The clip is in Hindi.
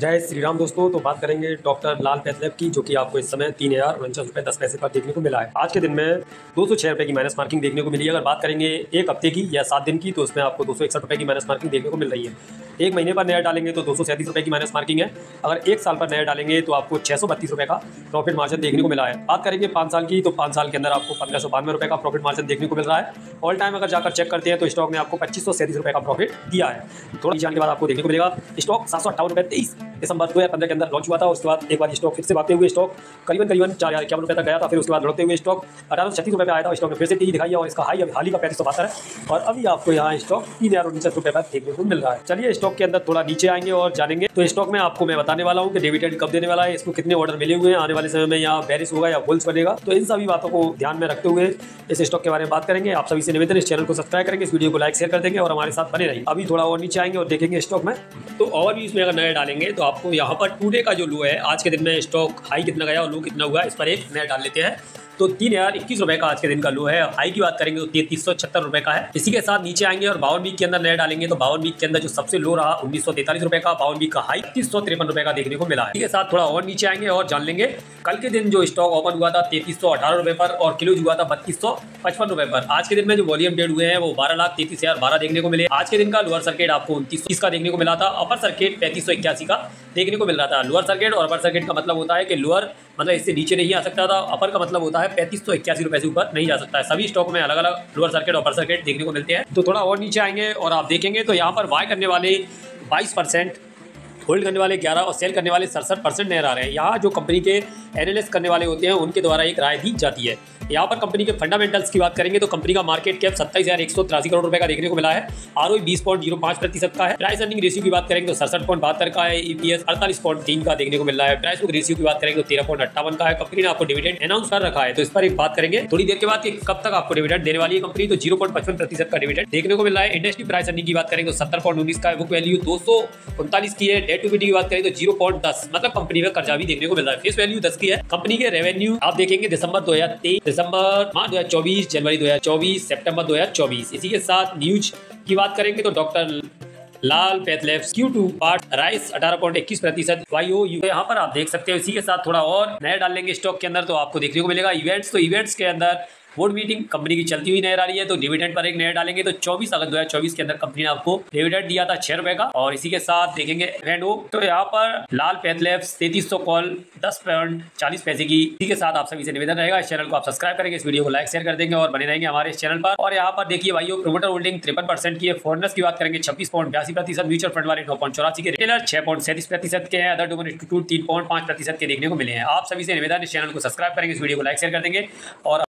जय श्री राम दोस्तों। तो बात करेंगे डॉक्टर लाल पैथलैब की, जो कि आपको इस समय 3,049 रुपये 10 पैसे पर देखने को मिला है। आज के दिन में 206 रुपये की माइनस मार्किंग देखने को मिली है। अगर बात करेंगे एक हफ्ते की या 7 दिन की तो उसमें आपको 261 रुपये की माइनस मार्किंग देखने को मिल रही है। एक महीने पर नया डालेंगे तो 237 रुपये की माइनस मार्किंग है। अगर एक साल पर नया डालेंगे तो आपको 632 रुपये का प्रॉफिट मार्जिन देखने को मिला है। बात करेंगे 5 साल की तो 5 साल के अंदर आपको 1592 रुपये का प्रॉफिट मार्जिन देखने को मिल रहा है। ऑल टाइम अगर जाकर चेक करते हैं तो स्टॉक ने आपको 2537 रुपये का प्रॉफिट दिया है। थोड़ी जान के बाद आपको देखने को मिलेगा स्टॉक 758 रुपये 23 दिसंबर 2015 के अंदर लॉन्च हुआ था। उसके बाद एक बार स्टॉक फिर से भागते हुए स्टॉक करीबन 4051 रुपये तक गया था। फिर उसके बाद लौटते हुए स्टॉक 1836 रुपये पर आया था। स्टॉक ने फिर से तेजी दिखाई और इसका हाई अभी हाल ही का 3572 है और अभी आपको यहाँ स्टॉक 3049 रुपये पर देखने को मिल रहा है। चलिए स्टॉक के अंदर थोड़ा नीचे आएंगे और जानेंगे तो स्टॉक में आपको मैं बताने वाला हूँ कि डिविडेंड कब देने वाला है, इसको कितने ऑर्डर मिले हुए हैं, आने वाले समय में यहाँ बेरिश होगा या बुल्स बनेगा। तो इन सभी बातों को ध्यान में रखते हुए इस स्टॉक के बारे में बात करेंगे। आप सभी से निवेदन इस चैनल को सब्सक्राइब करेंगे, इस वीडियो को लाइक शेयर कर देंगे और हमारे साथ बने रहिए। अभी थोड़ा और नीचे आएंगे और देखेंगे स्टॉक में तो और भी इसमें अगर नया डालेंगे तो आपको यहाँ पर टूडे का जो लो है, आज के दिन में स्टॉक हाई कितना गया और लो कितना हुआ, इस पर एक नया डाल लेते हैं तो 3021 रुपये का आज के दिन का लो है। हाई की बात करेंगे तो 3376 रुपये का है। इसी के साथ नीचे आएंगे और 52 वीक के अंदर नया डालेंगे तो 52 वीक के अंदर जो सबसे लो रहा 1943 रुपये का, 52 वीक का हाई 353 रुपये का देखने को मिला है। इसके साथ थोड़ा और नीचे आएंगे और जान लेंगे कल के दिन जो स्टॉक ओपन हुआ था 3318 रुपये पर और क्लोज हुआ था 3255 रुपये पर। आज के दिन में जो वॉल्यूम ट्रेड हुए हैं वो 12,33,12 देखने को मिले। आज के दिन का लोअर सर्किट आपको 2930 का देखने को मिला था, अपर सर्किट 3581 का देखने को मिल रहा था। लोअर सर्किट और अपर सर्किट का मतलब होता है कि लोअर मतलब इससे नीचे नहीं आ सकता था, अपर का मतलब होता है 3581 रुपये से ऊपर नहीं जा सकता है। सभी स्टॉक में अलग अलग लोअर सर्किट और अपर सर्किट देखने को मिलते हैं। तो थोड़ा और नीचे आएंगे और आप देखेंगे तो यहाँ पर बाय करने वाले 22%, होल्ड करने वाले 11 और सेल करने वाले 67% नजर आ रहे हैं। यहाँ जो कंपनी के एनालिस्ट करने वाले होते हैं उनके द्वारा एक राय दी जाती है। यहाँ पर कंपनी के फंडामेंटल्स की बात करेंगे तो कंपनी का मार्केट कैप 27,183 करोड़ रुपये का देखने को मिला है। आरओई 20.05% का है। प्राइस अर्निंग रेशियो की बात करेंगे तो 67.72 का है। ईपीएस 48.3 का देखने को मिल रहा है। प्राइस बुक रेशियो की बात करेंगे तो 13.58 का है। कंपनी ने आपको डिविडेंड अनाउंस कर रखा है तो इस पर एक बात करेंगे थोड़ी देर के बाद कि कब तक आपको डिविडेंड देने वाली है कंपनी, तो 0.55% का डिविडेंड देखने को मिल रहा है। इंडस्ट्री प्राइस अर्निंग की बात करेंगे तो 70.19 का है। बुक वैल्यू 239 की है। डेट टू इक्विटी की बात करें तो 0.10 मतलब कंपनी में कर्जा भी देखने को मिल रहा है। फेस वैल्यू 10 की है। कंपनी के रेवेन्यू आप देखेंगे दिसंबर 2023, मार्च 2024, जनवरी 2024, सितंबर 2024। इसी के साथ न्यूज की बात करेंगे तो doctor Lal PathLabs Q2 PAT rise 18.21%। यहाँ पर आप देख सकते हो। इसी के साथ थोड़ा और नया डाल लेंगे स्टॉक के अंदर तो आपको देखने को मिलेगा इवेंट्स। तो इवेंट्स के अंदर बोर्ड मीटिंग कंपनी की चलती हुई नजर आ रही है तो डिविडेंड पर एक नया डालेंगे तो 24 अगस्त 2024 के अंदर कंपनी ने आपको डिविडेंड दिया था 6 रुपए का। और इसी के साथ देखेंगे रेंडो तो यहाँ पर लाल पैथलैब्स 3300 कॉल 10.40 पैसे की। इसी के साथ आप सभी से निवेदन रहेगा इस चैनल को आप सब्सक्राइब करेंगे, इस वीडियो को लाइक शेयर कर देंगे और बने रहेंगे हमारे इस चैनल पर। और यहाँ पर देखिए भाई प्रोमोटर होल्डिंग 53% की है। फॉरनर्स की बात करेंगे 26.82%। म्यूचुअल फंड वाले 9.84 के, रिटेलर 6.37% के हैं। अदर डोमेन इंस्टीट्यूट 3.5% के देखने को मिले हैं। आप सभी से निवेदन इस चैनल को सब्सक्राइब करेंगे, इस वीडियो को लाइक शेयर कर देंगे और